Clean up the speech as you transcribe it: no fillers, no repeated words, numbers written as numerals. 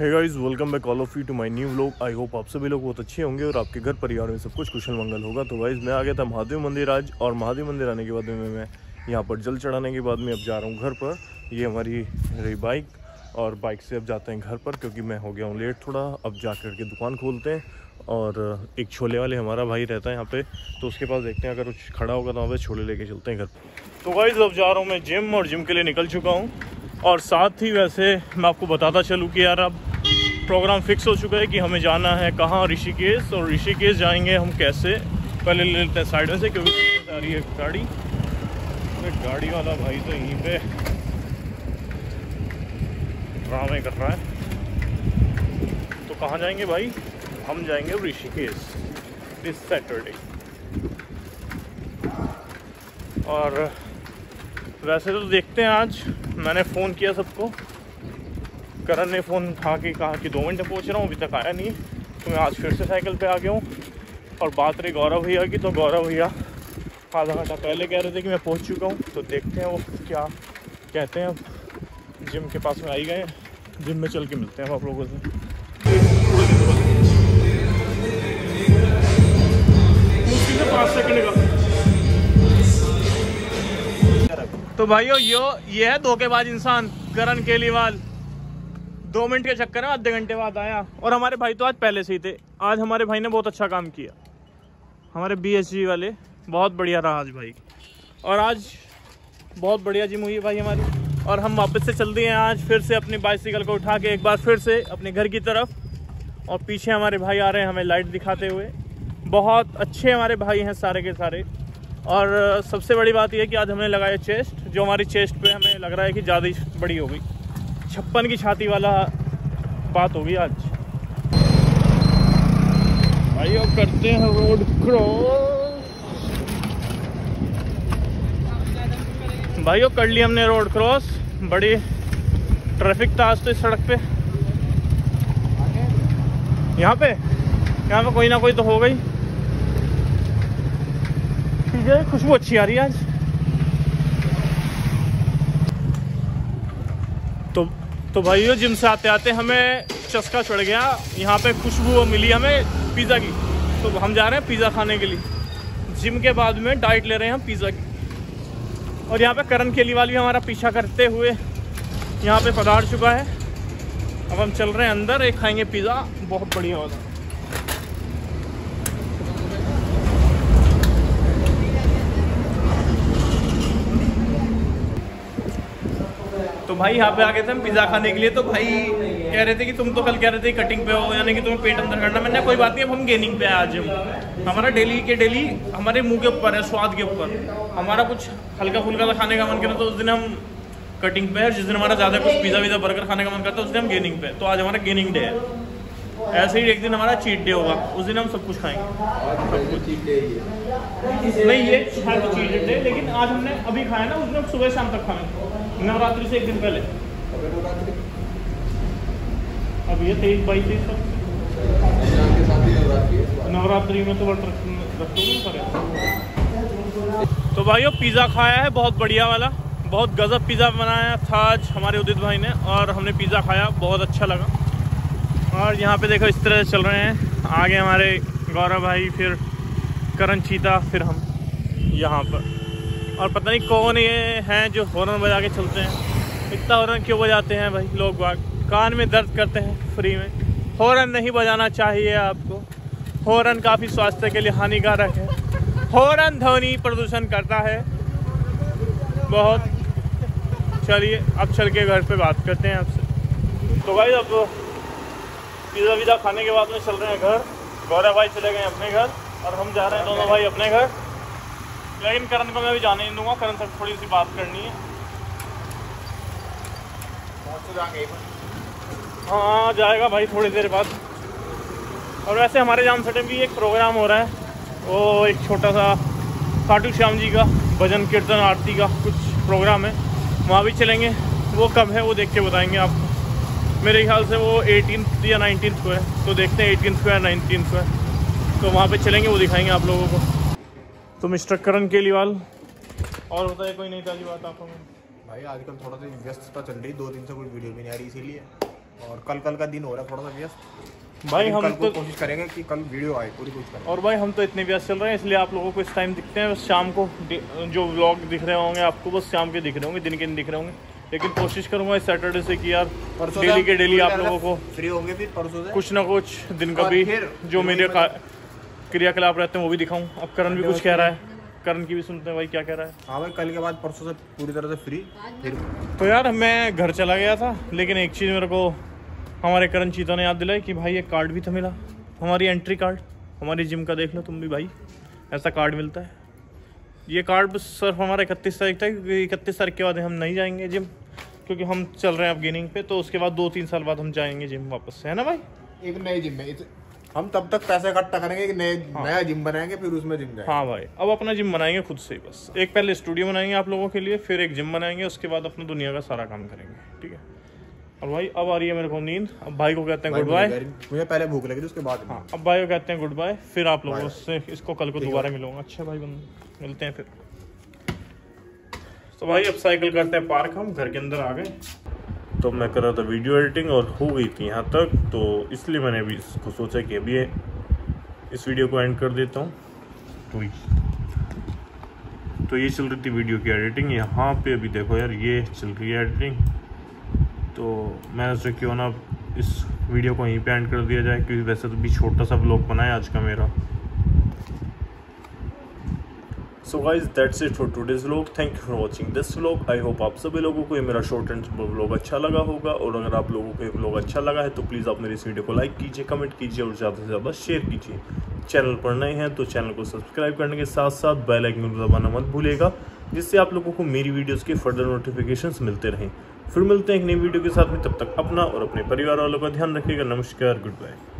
Hey guys, welcome back all of you to my new vlog. I hope आप सभी लोग बहुत अच्छे होंगे और आपके घर परिवार में सब कुछ कुशल मंगल होगा। तो गाइस, मैं आ गया था महादेव मंदिर आज, और महादेव मंदिर आने के बाद में मैं यहाँ पर जल चढ़ाने के बाद में अब जा रहा हूँ घर पर। ये हमारी रही बाइक, और बाइक से अब जाते हैं घर पर क्योंकि मैं हो गया हूँ लेट थोड़ा। अब जा कर के दुकान खोलते हैं, और एक छोले वाले हमारा भाई रहता है यहाँ पे, तो उसके पास देखते हैं अगर कुछ खड़ा होगा तो वहाँ पे छोले लेके चलते हैं घर पर। तो गाइस, अब जा रहा हूँ मैं जिम, और जिम के लिए निकल चुका हूँ। और साथ ही वैसे मैं आपको बताता चलूँ कि यार अब प्रोग्राम फिक्स हो चुका है कि हमें जाना है कहाँ, ऋषिकेश। और ऋषिकेश जाएंगे हम कैसे, पहले ले लेते हैं साइड में से क्योंकि आ रही है गाड़ी। गाड़ी वाला भाई तो यहीं पे ड्रामे कर रहा है। तो कहाँ जाएंगे भाई? हम जाएंगे ऋषिकेश दिस सैटरडे। और वैसे तो देखते हैं, आज मैंने फ़ोन किया सबको, करण ने फ़ोन उठा के कहा कि 2 मिनट में पहुँच रहा हूँ, अभी तक आया नहीं। तो मैं आज फिर से साइकिल पे आ गया हूँ। और बात रही गौरव भैया की, तो गौरव भैया आधा घंटा पहले कह रहे थे कि मैं पहुँच चुका हूँ। तो देखते हैं वो क्या कहते हैं। अब जिम के पास में आ ही गए, जिम में चल के मिलते हैं आप लोगों से। तो भाइयों, ये है धोखेबाज इंसान करण केलीवाल। 2 मिनट के चक्कर में आधे घंटे बाद आया। और हमारे भाई तो आज पहले से ही थे। आज हमारे भाई ने बहुत अच्छा काम किया, हमारे BSG वाले। बहुत बढ़िया रहा आज भाई, और आज बहुत बढ़िया जिम हुई भाई हमारी। और हम वापस से चल दिए हैं आज फिर से अपनी बाइसिकल को उठा के एक बार फिर से अपने घर की तरफ। और पीछे हमारे भाई आ रहे हैं हमें लाइट दिखाते हुए। बहुत अच्छे हमारे भाई हैं सारे के सारे। और सबसे बड़ी बात यह है कि आज हमने लगाया चेस्ट, जो हमारी चेस्ट पे हमें लग रहा है कि ज़्यादा ही बड़ी हो गई, 56 की छाती वाला बात होगी आज भाई। और करते हैं रोड क्रॉस भाई, और कर लिया हमने रोड क्रॉस। बड़ी ट्रैफिक था आज तो इस सड़क पे। यहाँ पे कोई ना कोई तो हो गई। ठीक है, खुशबू अच्छी आ रही है आज। तो भाइयों, जिम से आते आते हमें चस्का चढ़ गया। यहाँ पे खुशबू मिली हमें पिज़्ज़ा की, तो हम जा रहे हैं पिज़्ज़ा खाने के लिए। जिम के बाद में डाइट ले रहे हैं हम पिज़्ज़ा की। और यहाँ पे करण केलीवाल भी हमारा पीछा करते हुए यहाँ पे पधार चुका है। अब हम चल रहे हैं अंदर, एक खाएँगे पिज़्ज़ा, बहुत बढ़िया होगा। तो भाई यहाँ पे आ गए थे हम पिज़्ज़ा खाने के लिए। तो भाई कह रहे थे कि तुम तो कल कह रहे थे कटिंग पे हो, यानी कि तुम्हें पेट अंदर करना। मैंने कोई बात नहीं, अब हम गेनिंग पे आए। आज हमारा डेली के डेली हमारे मुंह के ऊपर है, स्वाद के ऊपर। हमारा कुछ हल्का फुल्का सा खाने का मन करता है तो उस दिन हम कटिंग पे है, जिस दिन हमारा ज़्यादा कुछ पिज़्ज़ा विज़्ज़ा बर्गर खाने का मन करता है उस दिन हम गेनिंग पे है। तो आज हमारा गेनिंग डे है। ऐसे ही एक दिन हमारा चीट डे होगा, उस दिन हम सब कुछ खाएंगे। नहीं, ये शायद चीट डे, लेकिन आज हमने अभी खाया ना, उस दिन हम सुबह शाम तक खाएंगे, नवरात्रि से एक दिन पहले। अब ये 23-22 नवरात्रि में तो तो भाइयों, पिज़्ज़ा खाया है बहुत बढ़िया वाला, बहुत गजब पिज़्ज़ा बनाया था आज हमारे उदित भाई ने। और हमने पिज़्ज़ा खाया, बहुत अच्छा लगा। और यहाँ पे देखो इस तरह से चल रहे हैं आगे हमारे गौरव भाई, फिर करण चीता, फिर हम यहाँ पर। और पता नहीं कौन ये हैं जो हॉर्न बजा के चलते हैं। इतना हॉर्न क्यों बजाते हैं भाई लोग? बाग कान में दर्द करते हैं फ्री में। हॉर्न नहीं बजाना चाहिए आपको, हॉर्न काफ़ी स्वास्थ्य के लिए हानिकारक है। हॉर्न ध्वनि प्रदूषण करता है बहुत। चलिए अब चल के घर पे बात करते हैं आपसे। तो भाई अब पिज़्ज़ा विज़्ज़ा खाने के बाद में चल रहे हैं घर। गौरव भाई चले गए अपने घर, और हम जा रहे हैं दोनों भाई अपने घर। लेकिन करण को मैं भी जाने नहीं दूंगा, करण सर थोड़ी सी बात करनी है। हाँ, जाएगा भाई थोड़ी देर बाद। और वैसे हमारे जामसटे में भी एक प्रोग्राम हो रहा है, वो एक छोटा सा खाटू श्याम जी का भजन कीर्तन आरती का कुछ प्रोग्राम है, वहाँ भी चलेंगे। वो कब है वो देख के बताएंगे आपको। मेरे ख्याल से वो 18 या 19 को है, तो देखते हैं 18 को या 19 को है। तो वहाँ पर चलेंगे, वो दिखाएँगे आप लोगों को। तो मिस्टर करण केलीवाल, और बताइए कोई नई ताज़ी बात आप हमें? भाई आजकल थोड़ा सा व्यस्तता चल रही, 2 दिन से कोई वीडियो भी नहीं आ रही, इसीलिए और कल का दिन हो रहा है थोड़ा सा व्यस्त भाई, हम तो कोशिश करेंगे कि कल वीडियो आए पूरी कोशिश करेंगे। और भाई हम तो इतने व्यस्त चल रहे हैं इसलिए आप लोगों को इस टाइम दिखते हैं, बस शाम को जो व्लॉग दिख रहे होंगे आपको बस शाम के दिख रहे होंगे, दिन के दिन दिख रहे होंगे। लेकिन कोशिश करूंगा इस सैटरडे से कि यार डेली के डेली आप लोगों को फ्री होंगे फिर परसों से कुछ ना कुछ दिन का भी जो मेरे क्रियाकलाप रहते हैं वो भी दिखाऊं। अब करण भी कुछ कह रहा है, करण की भी सुनते हैं भाई क्या कह रहा है। हाँ भाई कल के बाद परसों से पूरी तरह से फ्री। फिर तो यार मैं घर चला गया था लेकिन एक चीज़ मेरे को हमारे करण चीता ने याद दिलाई कि भाई एक कार्ड भी तो मिला, हमारी एंट्री कार्ड हमारी जिम का, देख लो तुम भी भाई ऐसा कार्ड मिलता है। ये कार्ड सिर्फ हमारा 31 तारीख तक, क्योंकि 31 तारीख के बाद हम नहीं जाएंगे जिम, क्योंकि हम चल रहे हैं अब गेनिंग पे, तो उसके बाद 2-3 साल बाद हम जाएंगे जिम वापस, है ना भाई। एक नई जिम में हम तब तक पैसे इकट्ठा करेंगे कि नया जिम बनाएंगे फिर उसमें जिम जाएंगे। हाँ भाई अब अपना जिम बनाएंगे खुद से ही, बस एक पहले स्टूडियो बनाएंगे आप लोगों के लिए, फिर एक जिम बनाएंगे, उसके बाद अपना दुनिया का सारा काम करेंगे, ठीक है। और भाई अब आ रही है मेरे को नींद, अब भाई को कहते हैं गुड बाय, मुझे पहले भूख लगी थी उसके बाद। हाँ अब भाई को कहते हैं गुड बाय, फिर आप लोगों से इसको कल को दोबारा मिलूंगा। अच्छा भाई मिलते हैं फिर। तो भाई अब साइकिल करते हैं पार्क, हम घर के अंदर आ गए। तो मैं कर रहा था वीडियो एडिटिंग और हो गई थी यहाँ तक, तो इसलिए मैंने अभी इसको सोचा कि अभी इस वीडियो को एंड कर देता हूँ। तो ये चल रही थी वीडियो की एडिटिंग, यहाँ पे अभी देखो यार ये चल रही है एडिटिंग। तो मैंने सोचा क्यों ना इस वीडियो को यहीं पे एंड कर दिया जाए, क्योंकि वैसे तो भी छोटा सा ब्लॉग बनाया आज का मेरा। So guys that's it for today's vlog, thank you for watching this vlog. I hope आप सभी लोगों को ये मेरा शॉर्ट एंड व्लॉग अच्छा लगा होगा, और अगर आप लोगों को ये व्लॉग अच्छा लगा है तो प्लीज़ आप मेरी इस वीडियो को लाइक कीजिए, कमेंट कीजिए और ज़्यादा से ज़्यादा शेयर कीजिए। चैनल पर नए हैं तो चैनल को सब्सक्राइब करने के साथ साथ बेल आइकन को दबाना मत भूलिएगा, जिससे आप लोगों को मेरी वीडियोज़ के फर्दर नोटिफिकेशंस मिलते रहें। फिर मिलते हैं एक नई वीडियो के साथ में, तब तक अपना और अपने परिवार वालों का ध्यान रखिएगा। नमस्कार, गुड बाय।